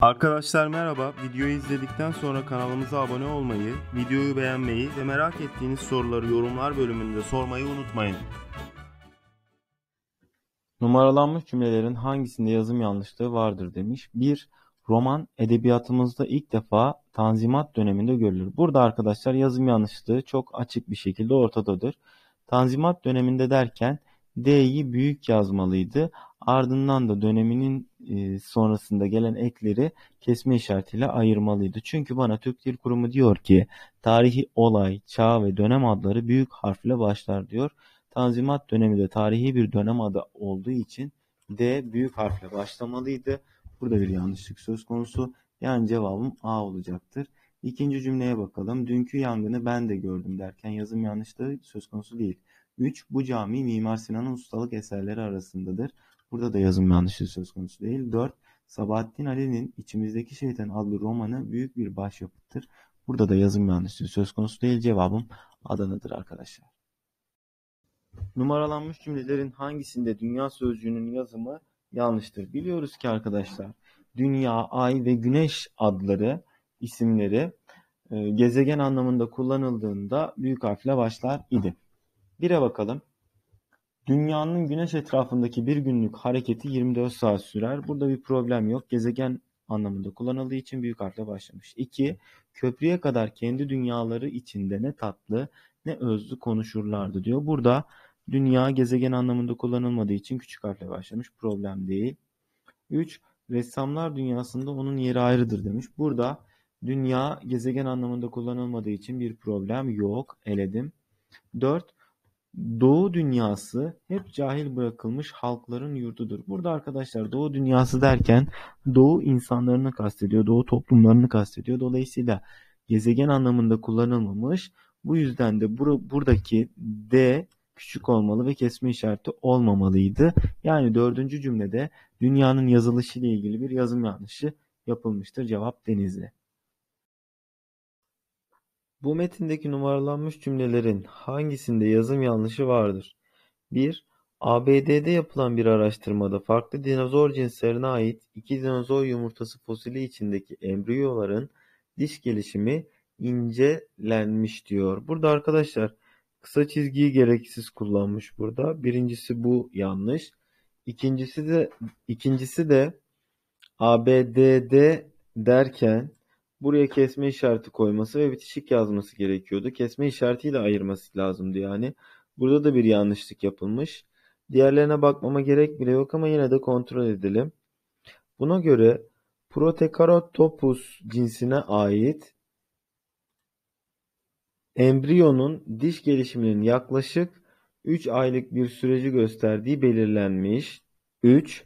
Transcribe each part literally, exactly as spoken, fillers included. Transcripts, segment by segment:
Arkadaşlar merhaba, videoyu izledikten sonra kanalımıza abone olmayı, videoyu beğenmeyi ve merak ettiğiniz soruları yorumlar bölümünde sormayı unutmayın. Numaralanmış cümlelerin hangisinde yazım yanlışlığı vardır demiş. bir Roman edebiyatımızda ilk defa Tanzimat döneminde görülür. Burada arkadaşlar yazım yanlışlığı çok açık bir şekilde ortadadır. Tanzimat döneminde derken D'yi büyük yazmalıydı. Ardından da döneminin sonrasında gelen ekleri kesme işaretiyle ayırmalıydı. Çünkü bana Türk Dil Kurumu diyor ki tarihi olay, çağ ve dönem adları büyük harfle başlar diyor. Tanzimat dönemi de tarihi bir dönem adı olduğu için D büyük harfle başlamalıydı. Burada bir yanlışlık söz konusu. Yani cevabım A olacaktır. İkinci cümleye bakalım. Dünkü yangını ben de gördüm derken yazım yanlışlığı söz konusu değil. üç Bu cami Mimar Sinan'ın ustalık eserleri arasındadır. Burada da yazım yanlışı söz konusu değil. dört Sabahattin Ali'nin İçimizdeki Şeytan adlı romanı büyük bir başyapıttır. Burada da yazım yanlışı söz konusu değil. Cevabım Adana'dır arkadaşlar. Numaralanmış cümlelerin hangisinde dünya sözcüğünün yazımı yanlıştır? Biliyoruz ki arkadaşlar dünya, ay ve güneş adları, isimleri gezegen anlamında kullanıldığında büyük harfle başlar idi. bire bakalım. Dünyanın güneş etrafındaki bir günlük hareketi yirmi dört saat sürer. Burada bir problem yok. Gezegen anlamında kullanıldığı için büyük harfle başlamış. iki Köprüye kadar kendi dünyaları içinde ne tatlı ne özlü konuşurlardı diyor. Burada dünya gezegen anlamında kullanılmadığı için küçük harfle başlamış. Problem değil. üç Ressamlar dünyasında onun yeri ayrıdır demiş. Burada dünya gezegen anlamında kullanılmadığı için bir problem yok. Eledim. dört Doğu dünyası hep cahil bırakılmış halkların yurdudur. Burada arkadaşlar Doğu dünyası derken Doğu insanlarını kastediyor, Doğu toplumlarını kastediyor. Dolayısıyla gezegen anlamında kullanılmamış. Bu yüzden de bur buradaki D küçük olmalı ve kesme işareti olmamalıydı. Yani dördüncü cümlede dünyanın yazılışı ile ilgili bir yazım yanlışı yapılmıştır. Cevap Denizli. Bu metindeki numaralanmış cümlelerin hangisinde yazım yanlışı vardır? bir A B D'de yapılan bir araştırmada farklı dinozor cinslerine ait iki dinozor yumurtası fosili içindeki embriyoların diş gelişimi incelenmiş diyor. Burada arkadaşlar kısa çizgiyi gereksiz kullanmış burada. Birincisi bu yanlış. İkincisi de ikincisi de A B D'de derken buraya kesme işareti koyması ve bitişik yazması gerekiyordu. Kesme işaretiyle ayırması lazımdı yani. Burada da bir yanlışlık yapılmış. Diğerlerine bakmama gerek bile yok ama yine de kontrol edelim. Buna göre Proteocaridops cinsine ait embriyonun diş gelişiminin yaklaşık üç aylık bir süreci gösterdiği belirlenmiş. üç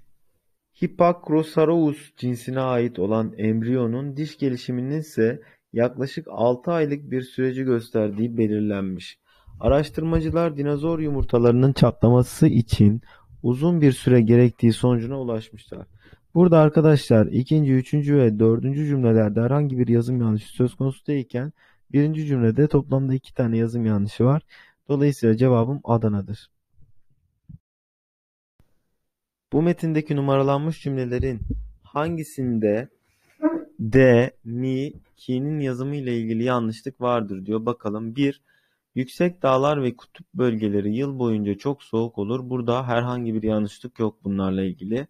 Hippocrocerus cinsine ait olan embriyonun diş gelişiminin ise yaklaşık altı aylık bir süreci gösterdiği belirlenmiş. Araştırmacılar dinozor yumurtalarının çatlaması için uzun bir süre gerektiği sonucuna ulaşmışlar. Burada arkadaşlar ikinci, üçüncü ve dördüncü cümlelerde herhangi bir yazım yanlışı söz konusu değilken birinci cümlede toplamda iki tane yazım yanlışı var. Dolayısıyla cevabım Adana'dır. Bu metindeki numaralanmış cümlelerin hangisinde D, mi, ki'nin yazımı ile ilgili yanlışlık vardır diyor. Bakalım. bir Yüksek dağlar ve kutup bölgeleri yıl boyunca çok soğuk olur. Burada herhangi bir yanlışlık yok bunlarla ilgili.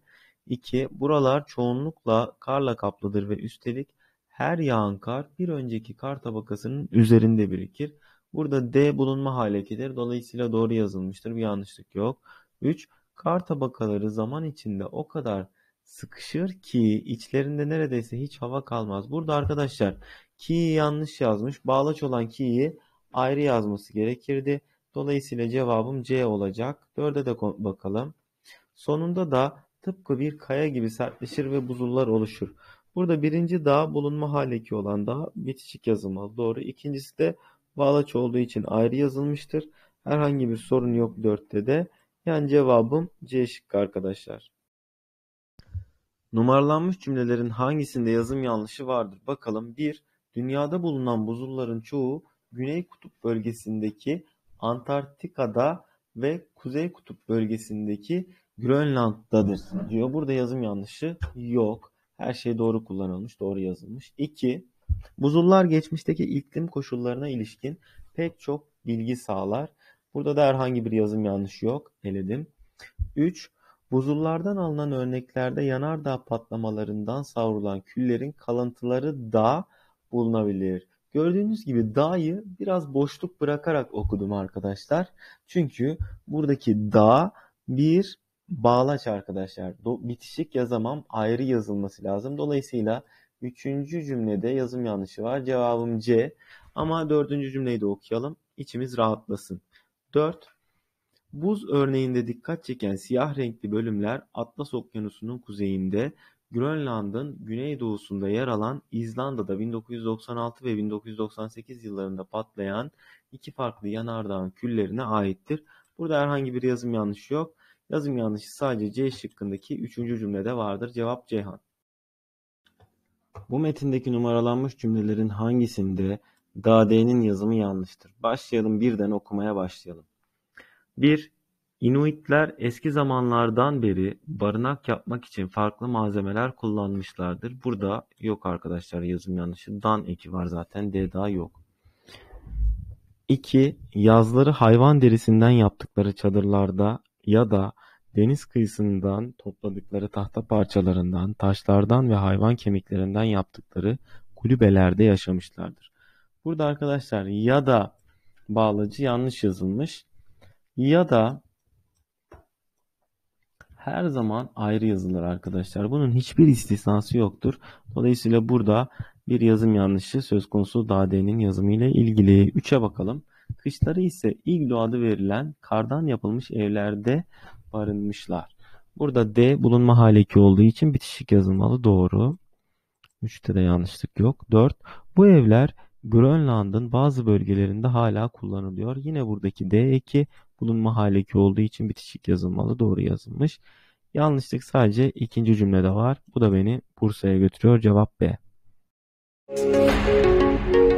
iki Buralar çoğunlukla karla kaplıdır ve üstelik her yağan kar bir önceki kar tabakasının üzerinde birikir. Burada D bulunma hale gelir. Dolayısıyla doğru yazılmıştır. Bir yanlışlık yok. üç Kar tabakaları zaman içinde o kadar sıkışır ki içlerinde neredeyse hiç hava kalmaz. Burada arkadaşlar ki'yi yanlış yazmış. Bağlaç olan ki'yi ayrı yazması gerekirdi. Dolayısıyla cevabım C olacak. dörde de bakalım. Sonunda da tıpkı bir kaya gibi sertleşir ve buzullar oluşur. Burada birinci dağ bulunma haleki olan dağ bitişik yazılmalı. Doğru. İkincisi de bağlaç olduğu için ayrı yazılmıştır. Herhangi bir sorun yok dörtte de. Yani cevabım C şıkkı arkadaşlar. Numaralanmış cümlelerin hangisinde yazım yanlışı vardır? Bakalım. bir Dünyada bulunan buzulların çoğu Güney Kutup bölgesindeki Antarktika'da ve Kuzey Kutup bölgesindeki Grönland'dadır diyor. Burada yazım yanlışı yok. Her şey doğru kullanılmış, doğru yazılmış. iki. Buzullar geçmişteki iklim koşullarına ilişkin pek çok bilgi sağlar. Burada da herhangi bir yazım yanlışı yok. Eledim. üç. Buzullardan alınan örneklerde yanardağ patlamalarından savrulan küllerin kalıntıları da bulunabilir. Gördüğünüz gibi da'yı biraz boşluk bırakarak okudum arkadaşlar. Çünkü buradaki da bir bağlaç arkadaşlar. Bitişik yazamam, ayrı yazılması lazım. Dolayısıyla üçüncü cümlede yazım yanlışı var. Cevabım C. Ama dördüncü cümleyi de okuyalım. İçimiz rahatlasın. dört. Buz örneğinde dikkat çeken siyah renkli bölümler Atlas Okyanusu'nun kuzeyinde, Grönland'ın güneydoğusunda yer alan İzlanda'da bin dokuz yüz doksan altı ve bin dokuz yüz doksan sekiz yıllarında patlayan iki farklı yanardağın küllerine aittir. Burada herhangi bir yazım yanlışı yok. Yazım yanlışı sadece C şıkkındaki üçüncü cümlede vardır. Cevap Ceyhan. Bu metindeki numaralanmış cümlelerin hangisinde D'nin yazımı yanlıştır? Başlayalım, birden okumaya başlayalım. bir. İnuitler eski zamanlardan beri barınak yapmak için farklı malzemeler kullanmışlardır. Burada yok arkadaşlar, yazım yanlışı. Dan eki var zaten. D daha yok. iki. Yazları hayvan derisinden yaptıkları çadırlarda ya da deniz kıyısından topladıkları tahta parçalarından, taşlardan ve hayvan kemiklerinden yaptıkları kulübelerde yaşamışlardır. Burada arkadaşlar ya da bağlacı yanlış yazılmış. Ya da her zaman ayrı yazılır arkadaşlar. Bunun hiçbir istisnası yoktur. Dolayısıyla burada bir yazım yanlışı söz konusu D'nin yazımıyla ilgili. üçe bakalım. Kışları ise iglo adı verilen kardan yapılmış evlerde barınmışlar. Burada D bulunma haleki olduğu için bitişik yazılmalı, doğru. üçte de yanlışlık yok. dört. Bu evler Grönland'ın bazı bölgelerinde hala kullanılıyor. Yine buradaki D eki bulunma haleki olduğu için bitişik yazılmalı, doğru yazılmış. Yanlışlık sadece ikinci cümlede var. Bu da beni Bursa'ya götürüyor. Cevap B.